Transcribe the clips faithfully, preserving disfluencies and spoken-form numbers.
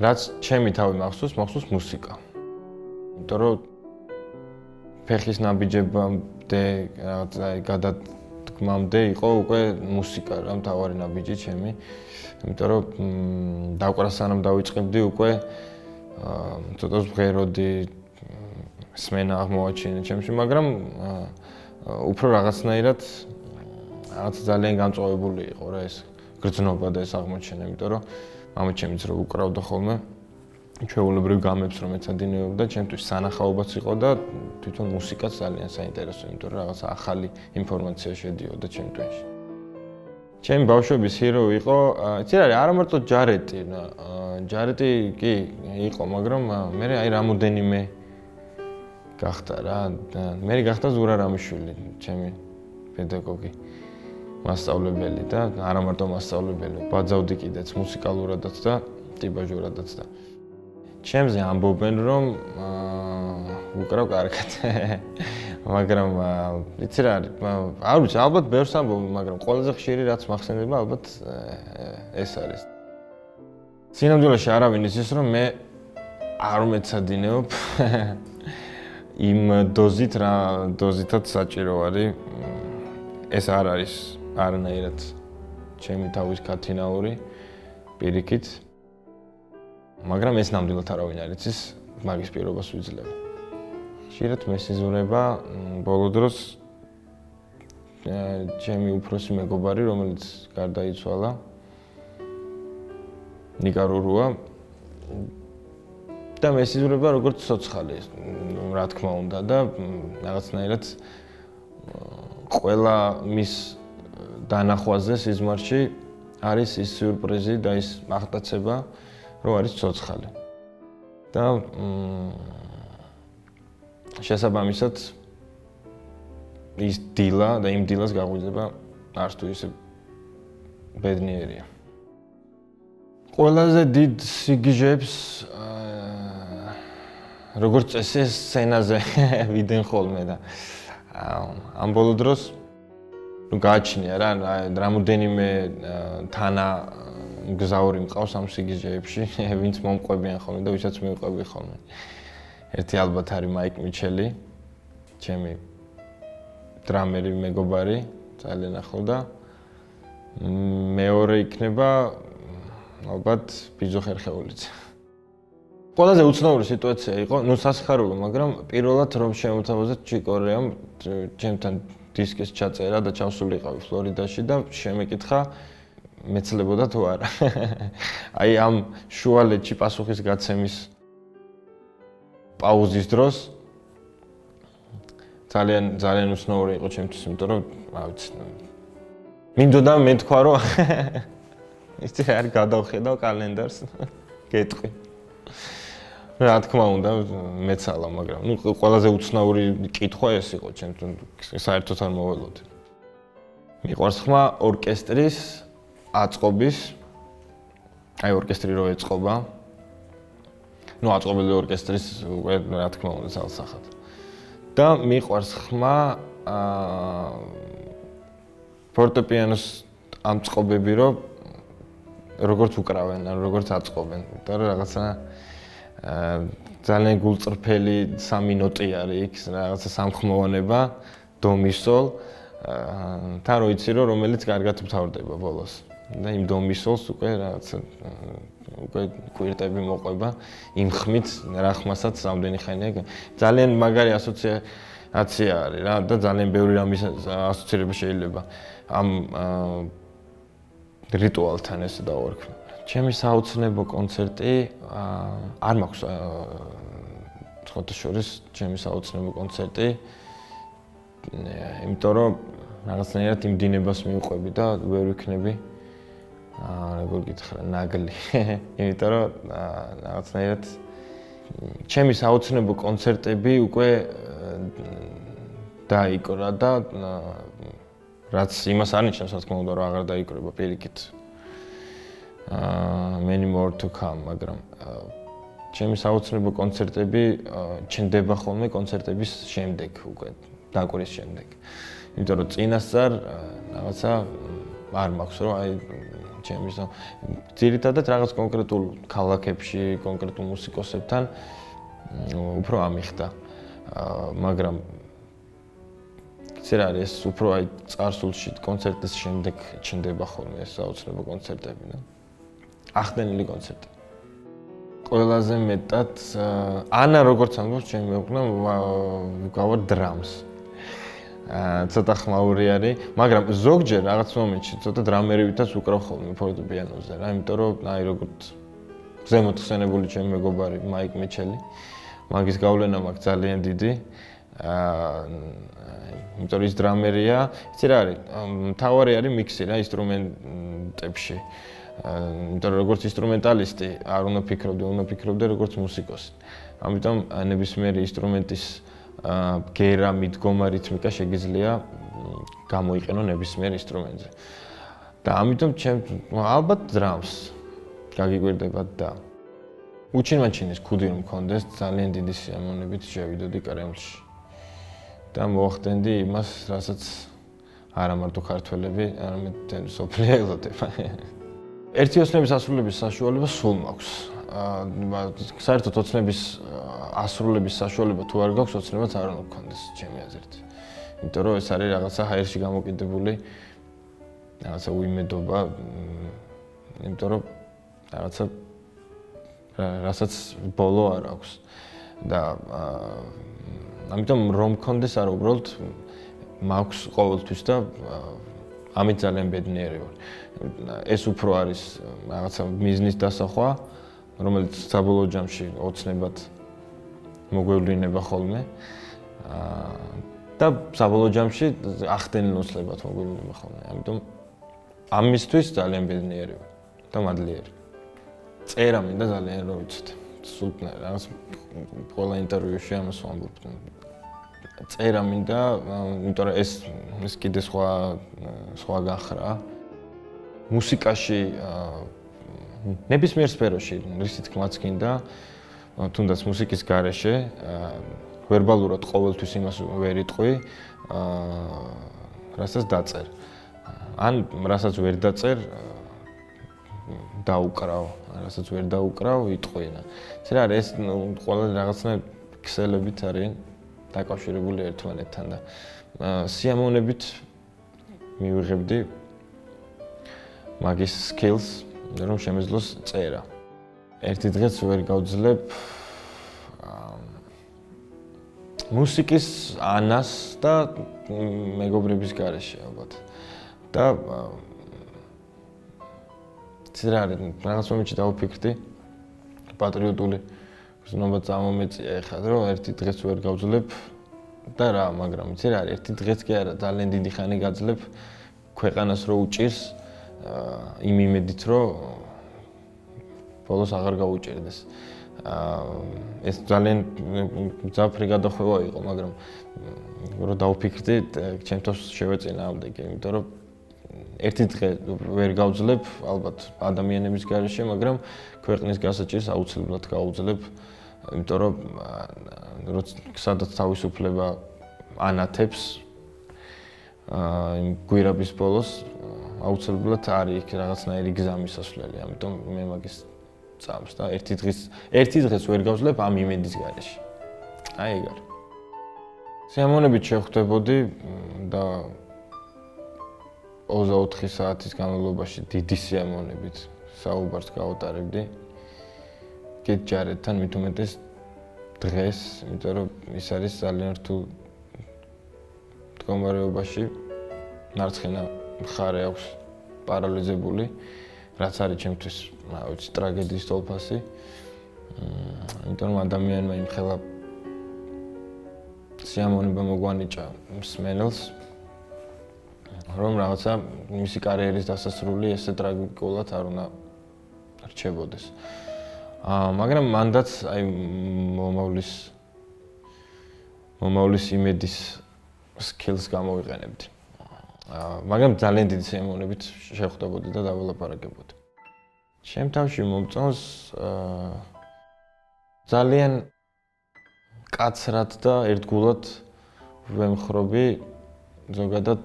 Rac chemi tavi maxsus, maxsus musica. Într-o fechis nabijebam de gata m-am dei cu muzica, am tavori nabije chemi. Într-o dau corasan am dau ichemdiu cu tot osbreiro de smena armoacine chemi. Magram upro ragaznairat ați zăleni gând să o evoluie, ora este crținoapă de să armoacine. Într-o am ce mi-ți rog crău de xolme, ce o lubră gâme pstrometa din eu, da, ce-mi tu sana xaubați coda, tu ton muzica să alien să interesu, într-o ră să axali informația și eu, da, ce-mi tu ești. Ce-mi băușo biseriu, ico, țirare aramar tot jarete, jarete că ico, magram, mere ai ramu denime, găhtara, mere găhta zura ramșule, ce-mi pedagogi. Მასწავლებელი და არა მარტო მასწავლებელი, ბაძავდი კიდეც მუსიკალურადაც და ტიბაჟურადაც და ჩემზე ამბობენ რომ უკრავ კარგად, მაგრამ იცი რა არის, არ ვიცი, ალბათ ბევრს ამბობენ, მაგრამ ყველაზე ხშირი რაც მახსენდება ალბათ ეს არის. სინამდვილეში არავინ იცის რომ მე არ მეცადინეობ იმ დოზით რა დოზითაც საჭირო არის ეს არ არის არანაირად ჩემი თავის კათინაური პირიქით, მაგრამ ეს ნამდვილად არავინ არ იცის, მაგის პირობას ვიძლევ. ხშირად მესიზურება ბოლო დროს ჩემი უფროსი მეგობარი, რომელიც გარდაიცვალა, ნიკარურუა, და მესიზურება როგორც ცოცხალი, რა თქმა უნდა, და რაღაცნაირად ყველა მის დანახვაზე სიზმარში არის ის სიურპრიზი და ის აღტაცება, რომ არის ცოცხალი. და შესაბამისად ის დილა და იმ დილას გაღვიძება არც თუ ისე ბედნიერია. ყველაზე დიდ სიგიჟებს როგორც წესი სცენაზე ვიდნენ ხოლმე და ამ ბოლო დროს nu gătșine, era dramudenime, tână, găzaurim, ca o să am sigijepsi, vinț m-am coabien xolme, da uitați mi-am coabien xolme. Erti albatari Mike Micheli, cemi drameri megobari, tale naxolda. Meore ikneba, albat pizoxerxeulits. Ყველაზე უცნაური სიტუაცია იყო, ну სასახარულო, მაგრამ პირველად რომ შემოთავაზეთ ჩიკორეამ, ჩემთან დისკის ჩაწერა და ჩავსულიყავი ფლორიდაში და შემეკითხა მეცლებოდა თუ არა. Აი ამ შუალედში პასუხის გაცემის პაუზის დროს ძალიან ძალიან უცნაური იყო ჩემთვის, იმიტომ რომ რა ვიცი, მინდოდა მეთქვა რომ ისე არ გადავხედავ კალენდარს, გეტყვი. Რა თქმა უნდა, მეცალა, მაგრამ ну ყველაზე უცნაური კითხვა ეს იყო, ჩემთვის საერთოდ არ მოველოდი. მიყვარს ხმა ორკესტრის აწყობის. აი ორკესტრი რო ეწყობა. ну აწყობილი ორკესტრის უკვე რა თქმა უნდა ძალსახად. და მიყვარს ხმა აა ფორტეპიანოს ამ წყობები რო როგორც უკრავენ, ან როგორც აწყობენ. და რაღაცა ძალიან გულწრფელი სამი ნოტი არის იქ, რაღაცა სამხმოვანება, დომისოლ, თან რო იცი რომ რომელიც კარგად მთავრდება ბოლოს. და იმ დომისოლს უკვე რაღაცა უკვე კვირტები მოყვება, იმ ხმით რა ხმასაც რამდენი ხანია. ძალიან მაგარი ასოციაცია არის რა და ძალიან ბევრი რამის ასოცირება შეიძლება ამ რიტუალთან ესე დავარქვი. Ჩემი საოცნებო კონცერტი არ მაქვს ხოთაშორის ჩემი საოცნებო კონცერტი, იმიტომ რომ რაღაცნაირად იმ დინებას მივყვები და ვერ ვიქნები როგორ გითხრა ნაგლი, იმიტომ რომ რაღაცნაირად ჩემი საოცნებო კონცერტები უკვე დაიკრა და რაც იმას არნიშნავს, რა თქმა უნდა, რომ აღარ დაიკრება პირიქით. Many more to come, მაგრამ ჩემი საოცნებო კონცერტები ჩნდება ხოლმე კონცერტების შემდეგ უკვე, დაკვრის შემდეგ. იმიტომ რომ წინასწარ რაღაცა არ მაქვს რომ აი ჩემს ძირითადად რაღაც კონკრეტულ ქალაქებში, კონკრეტულ მუსიკოსებთან უფრო ამიხდა. მაგრამ ცერ არის უფრო აი წარსულში კონცერტის შემდეგ ჩნდება ხოლმე ეს აუცილებლად კონცერტები და ახდენილი კონცერტები. Ყველაზე მეტად ანა როგორც ამბობს ჩემი მეუღლე გავარ დრამს. Ცოტა ხმაური არის, მაგრამ ზოგჯერ რაღაც მომენტში ცოტა დრამერივითაც უკრავ ხოლმე ფორტეპიანოზე რა, იმიტომ რომ აი როგორც ზემოთ ხსენებული ჩემი მეგობარი მაიკ მიჩელი, მაგის გავლენა მაქვს ძალიან დიდი. იმიტომ რომ ის დრამერია, იცი რა არის, მთავარი არის მიქსი რა ინსტრუმენტებში. Dar როგორც ინსტრუმენტალისტი, არ უნდა ფიქრობდე, უნდა ფიქრობდე როგორც მუსიკოსი. Ამიტომ ნებისმიერი ინსტრუმენტის გერა, მიდგომა, რიტმიკა შეიძლება გამოიყენო ნებისმიერ ინსტრუმენტზე. და ამიტომ ჩემ ალბათ დრამს გაგიკვირდება და უჩინმანჩინის ქუდი რომ მქონდეს, ძალიან დიდი სიამოვნებით შევიდოდი კრემლში. და მოახდენდი იმას, რასაც არა მარტო ქართველები, არამედ მსოფლიო ელოდება. Ერთი ოცნების ასრულების საშუალება სულ მაქვს. საერთოდ ოცნების ასრულების საშუალება თუ არ გაქვს, ოცნებაც არ უნდა გქონდეს ჩემი აზრით. იმიტომ რომ ეს არის რაღაცა ჰაერში გამოკიდებული რაღაცა უიმედობა, იმიტომ რომ რაღაცა რასაც ბოლო არ აქვს. და ამიტომ რომ გქონდეს არა უბრალოდ მაქვს ყოველთვის და ამით ძალიან ბედნიერი ვარ. ეს უფრო არის რაღაცა მიზნის დასახვა, რომელიც საბოლოო ჯამში ოცნებად მოგვევლინება ხოლმე. და საბოლოო ჯამში ახდენილ ოცნებად მოგვევლინება ხოლმე. ამიტომ ამისთვის ძალიან ბედნიერი ვარ და მადლიერი. წერა მინდა ძალიან რომ ვიცით. სულთან რაღაც ყველა ინტერვიუში ამას ვამბობ. Წერა მინდა, იმიტომ რომ ეს ეს კიდე სხვა სხვა გახრა. მუსიკაში ნებისმიერ სფეროში რისი თქმაც გინდა, თუნდაც მუსიკის გარეშე, ვერბალურად ყოველთვის იმას ვერ იტყვი, რასაც დაწერ. ან რასაც ვერ დაწერ, დაუკრავ, რასაც ვერ დაუკრავ, იტყვინა. ეს რა არის, ეს ყველა რაღაცნაირ ქსელებით არის დაკავშირებული ერთმანეთთან და სიამოვნებით მივიღებდი მაგის skills, რომ შემეძლოს წერა. ერთი დღეც ვერ გავძლებ მუსიკის ანას და მეგობრების გარეშე ალბათ. და ცირა არის, რაღაც მომენტში დავფიქრდი პატრიოტული ზნობა წამომეწია ეხლა, რომ ერთი დღეც ვერ გავძლებ და რა, მაგრამ იცი რა არის, ერთი დღეც კი არა, ძალიან დიდი ხანი გაძლებ ქვეყანას რო უჭირს, იმ იმედით რომ ბოლოს აღარ გაუჭერდეს. ეს ძალიან მძაფრი გადახვევა იყო, მაგრამ რო დავფიქრდი, ჩემთვის შევეწინააღმდეგე, იმიტომ რომ ერთი დღე ვერ გავძლებ, ალბათ ადამიანების გარეშე, მაგრამ ქვეყნის გასაჭირს აუცილებლად გავუძლებ, იმიტომ რომ სადაც თავისუფლება ანათებს იმ გვირაბის ბოლოს, აუცილებლად არის იქ რაღაცნაირი გზამის ასვლელი, ამიტომ მე მაგის წამს და ერთი დღის ერთი დღეს ვერ გავძლებ ამ იმედის გარეშე. აი ეგ არის. სიამოვნებით შევხვდებოდი და ოცდაოთხი საათის განმავლობაში დიდი სიამოვნებით საუბარს გავატარებდი. კიდე ჯარედთან, მით უმეტეს დღეს, იმიტომ რომ ის არის ძალიან რთულ მდგომარეობაში, მარცხენა მხარე აქვს პარალიზებული, რაც არის ჩემთვის, რა ვიცი, ტრაგედიის ტოლფასი. იმიტომ რომ ადამიანმა იმხელა სიამოვნება მოგვანიჭა მსმენელს, რომ რაღაცა მისი კარიერის დასასრული ესე ტრაგიკულად არ უნდა რჩებოდეს. მაგრამ მანდაც აი მომავლის მომავლის იმედის skills გამოვიყენებდი. მაგრამ ძალიან დიდი სიამოვნებით შევხვდებოდი და დაველაპარაკებოდი. ჩემ თავში მომწონს ძალიან კაცრად და ერთგულად ვემხრობი ზოგადად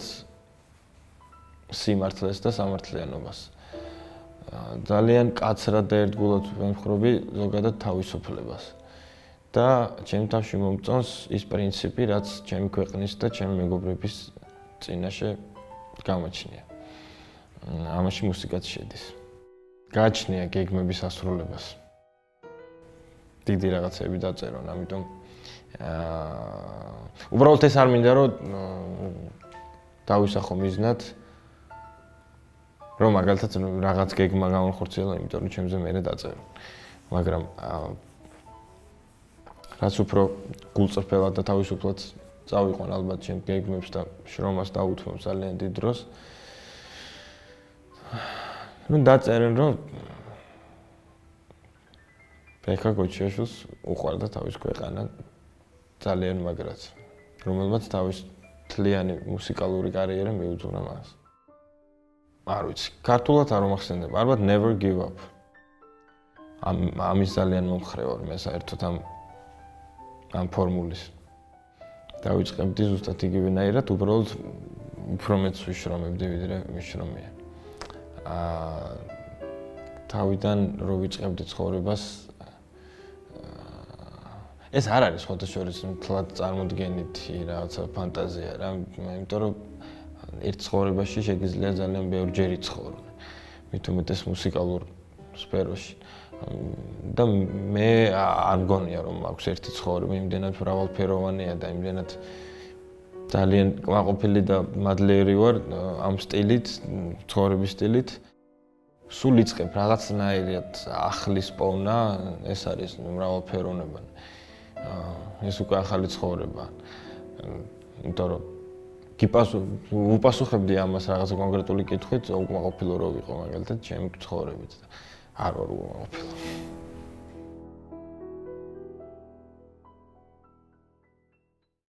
სიმართლეს და სამართლიანობას. ძალიან კაცრად ერთგულად ვემხრობი ზოგადად თავისუფლებას. Და ჩემ თავში მომწონს ის პრინციპი, რაც ჩემი ქვეყნის და ჩემი მეგობრების წინაშე გამოჩნია. Ამაში მუსიკაც შედის. Გააჩნია გეგმების ასრულებას. Დიდი რაღაცები დაწერონ, ამიტომ აა უბრალოდ ეს არ მინდა რომ დავისახო მიზნად რომ მაგალითად რაღაც გეგმა გამონხორციელა, იმიტომ რომ ჩემზე მერე დაწერო. მაგრამ რაც უფრო გულწრფელად და თავისუფლად წავიყვან ალბათ ჩემ გეგმებს და შრომას დაუთმობ ძალიან დიდ დროს. Ну დაწერენ რომ ბექა გოჩიაშვილს უყვარდა თავის ქვეყანა ძალიან მაგრად, რომელმაც თავის მთლიანი მუსიკალური კარიერა მიუძღვნა მას. Ar uits, cartulat ar omxsendeb, arbat never give up. Am amis ძალიან მომხრევარ მე საერთოდ ამ ამ ფორმულის. დავიწყებდი ზუსტად იგივენაირად, უბრალოდ უფრო მეც ვიშრომებდი ვიდრე მიშრომია. აა თავიდან რო ვიწყებდი ცხოვრებას ეს არ არის ხოლმე შორის მთლად წარმოდგენითი რაღაცა ფანტაზია რა, იმიტომ რომ ერთ ცხოვრებაში შეიძლება ძალიან ბევრჯერ იცხოვრა. მით უმეტეს მუსიკალურ სფეროში. და მე არ მგონია რომ მაქვს ერთი ცხოვრება, იმდენად მრავალფეროვანია და იმდენად ძალიან კმაყოფილი და მადლიერი ვარ ამ სტილით, ცხოვრების სტილით. სულ იწყებ რაღაცნაირად ახლის პოვნა, ეს არის მრავალფეროვნება. ეს უკვე ახალი ცხოვრებაა. იმიტომ რომ Kipasu, upasu xebdi amas ragaz konkretuli kithvit, ukmaqopilo ro viqo magaltat, chemi gtxorevit da. Ar var ukmaqopilo.